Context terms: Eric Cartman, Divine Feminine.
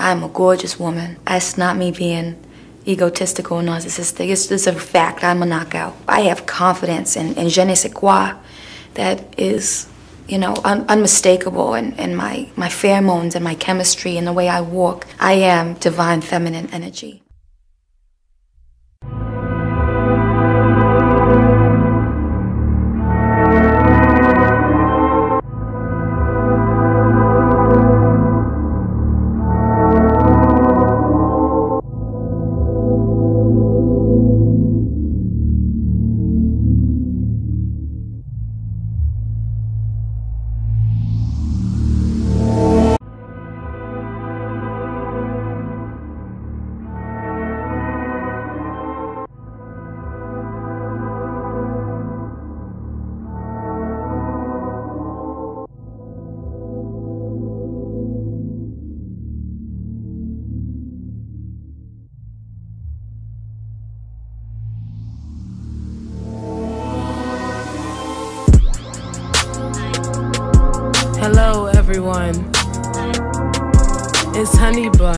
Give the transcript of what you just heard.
I'm a gorgeous woman. That's not me being egotistical and narcissistic. It's just a fact. I'm a knockout. I have confidence in je ne sais quoi that is, you know, unmistakable in my pheromones and my chemistry and the way I walk. I am divine feminine energy. Hello everyone, it's Honey Bun.